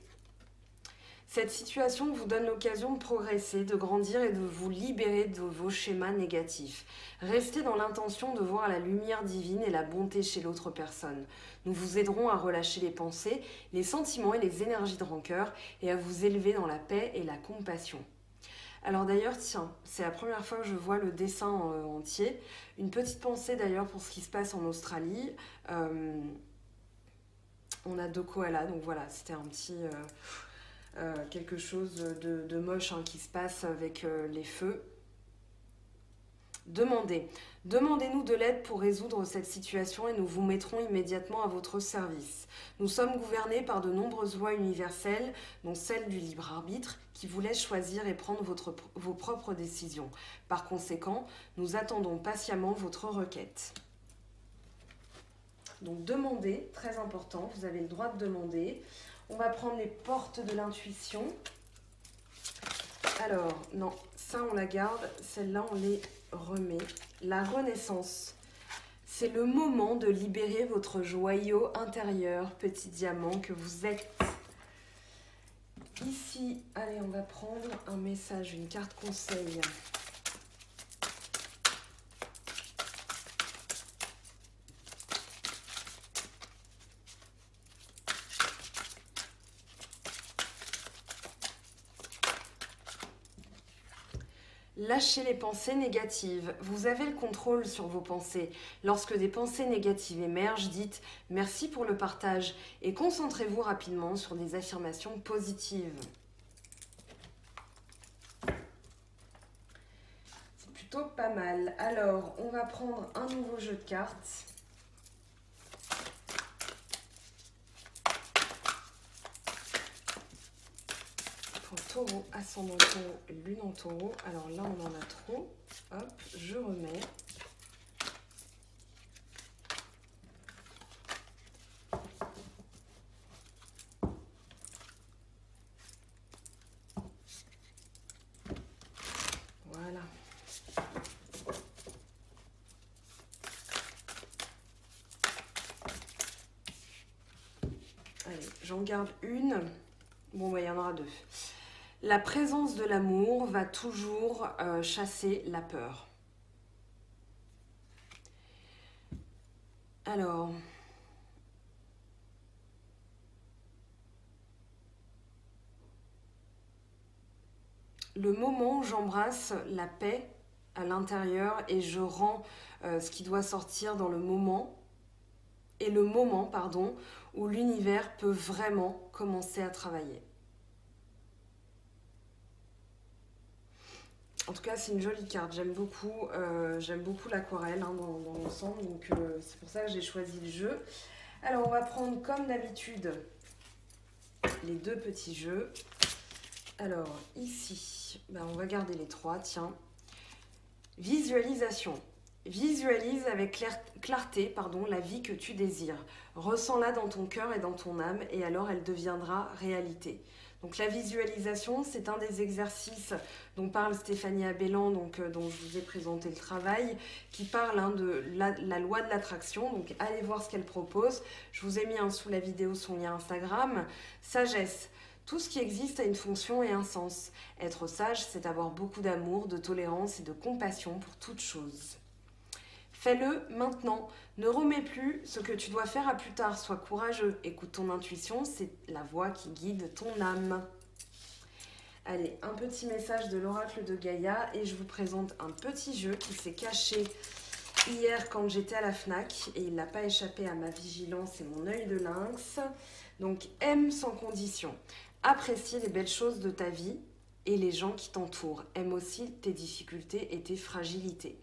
Cette situation vous donne l'occasion de progresser, de grandir et de vous libérer de vos schémas négatifs. Restez dans l'intention de voir la lumière divine et la bonté chez l'autre personne. Nous vous aiderons à relâcher les pensées, les sentiments et les énergies de rancœur et à vous élever dans la paix et la compassion. Alors d'ailleurs, tiens, c'est la première fois que je vois le dessin entier. Une petite pensée d'ailleurs pour ce qui se passe en Australie. Euh, on a deux koalas, donc voilà, c'était un petit... Euh... Euh, quelque chose de, de moche hein, qui se passe avec euh, les feux. Demandez. Demandez-nous de l'aide pour résoudre cette situation et nous vous mettrons immédiatement à votre service. Nous sommes gouvernés par de nombreuses lois universelles, dont celle du libre arbitre, qui vous laisse choisir et prendre votre, vos propres décisions. Par conséquent, nous attendons patiemment votre requête. Donc demandez, très important, vous avez le droit de demander. On va prendre les portes de l'intuition. Alors, non, ça on la garde, celle-là on les remet. La renaissance, c'est le moment de libérer votre joyau intérieur, petit diamant que vous êtes. Ici, allez, on va prendre un message, une carte conseil. Lâchez les pensées négatives. Vous avez le contrôle sur vos pensées. Lorsque des pensées négatives émergent, dites « merci pour le partage » et concentrez-vous rapidement sur des affirmations positives. C'est plutôt pas mal. Alors, on va prendre un nouveau jeu de cartes. Taureau, ascendant taureau, lune en taureau. Alors là, on en a trop. Hop, je remets. Voilà. Allez, J'en garde une. Bon, bah, il y en aura deux. La présence de l'amour va toujours euh, chasser la peur. Alors... Le moment où j'embrasse la paix à l'intérieur et je rends euh, ce qui doit sortir dans le moment, et le moment, pardon, où l'univers peut vraiment commencer à travailler. En tout cas, c'est une jolie carte. J'aime beaucoup, euh, j'aime beaucoup l'aquarelle hein, dans, dans l'ensemble, donc euh, c'est pour ça que j'ai choisi le jeu. Alors, on va prendre, comme d'habitude, les deux petits jeux. Alors, ici, ben on va garder les trois, tiens. Visualisation. Visualise avec clarté pardon, la vie que tu désires. Ressens-la dans ton cœur et dans ton âme, et alors elle deviendra réalité. Donc la visualisation, c'est un des exercices dont parle Stéphanie Abelan, donc, euh, dont je vous ai présenté le travail, qui parle hein, de la, la loi de l'attraction. Donc allez voir ce qu'elle propose. Je vous ai mis hein, sous la vidéo son lien Instagram. Sagesse. Tout ce qui existe a une fonction et un sens. Être sage, c'est avoir beaucoup d'amour, de tolérance et de compassion pour toute chose. Fais-le maintenant. Ne remets plus ce que tu dois faire à plus tard. Sois courageux. Écoute ton intuition, c'est la voix qui guide ton âme. Allez, un petit message de l'oracle de Gaïa et je vous présente un petit jeu qui s'est caché hier quand j'étais à la FNAC et il n'a pas échappé à ma vigilance et mon œil de lynx. Donc, aime sans condition. Apprécie les belles choses de ta vie et les gens qui t'entourent. Aime aussi tes difficultés et tes fragilités.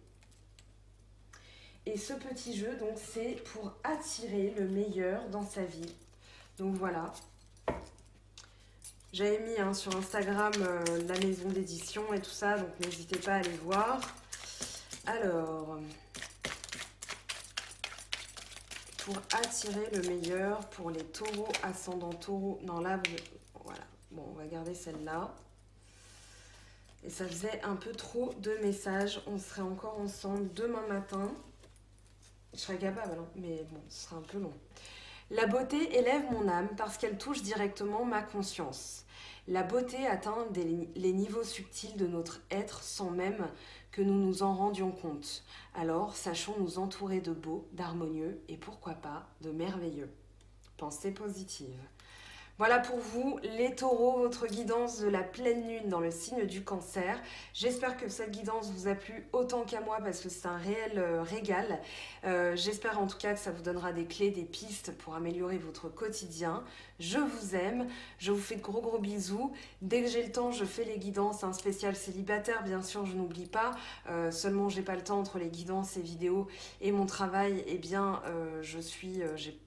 Et ce petit jeu, donc, c'est pour attirer le meilleur dans sa vie. Donc voilà. J'avais mis hein, sur Instagram euh, la maison d'édition et tout ça, donc n'hésitez pas à aller voir. Alors... Pour attirer le meilleur pour les taureaux, ascendant taureau. Non, là, voilà. Bon, on va garder celle-là. Et ça faisait un peu trop de messages. On serait encore ensemble demain matin. Je serais capable, hein, mais bon, ce sera un peu long. La beauté élève mon âme parce qu'elle touche directement ma conscience. La beauté atteint des, les niveaux subtils de notre être sans même que nous nous en rendions compte. Alors, sachons nous entourer de beau, d'harmonieux et pourquoi pas de merveilleux. Pensée positive. Voilà pour vous, les taureaux, votre guidance de la pleine lune dans le signe du cancer. J'espère que cette guidance vous a plu autant qu'à moi parce que c'est un réel euh, régal. Euh, j'espère en tout cas que ça vous donnera des clés, des pistes pour améliorer votre quotidien. Je vous aime, je vous fais de gros gros bisous. Dès que j'ai le temps, je fais les guidances, un spécial célibataire, bien sûr, je n'oublie pas. Euh, seulement, j'ai pas le temps entre les guidances, les vidéos et mon travail. Eh bien, euh, je suis... Euh, j'ai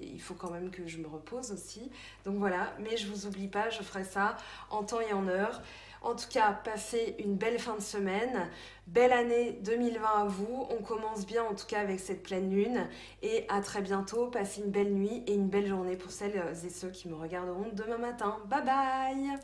il faut quand même que je me repose aussi. Donc voilà, mais je ne vous oublie pas, je ferai ça en temps et en heure. En tout cas, passez une belle fin de semaine, belle année deux mille vingt à vous. On commence bien en tout cas avec cette pleine lune. Et à très bientôt, passez une belle nuit et une belle journée pour celles et ceux qui me regarderont demain matin. Bye bye!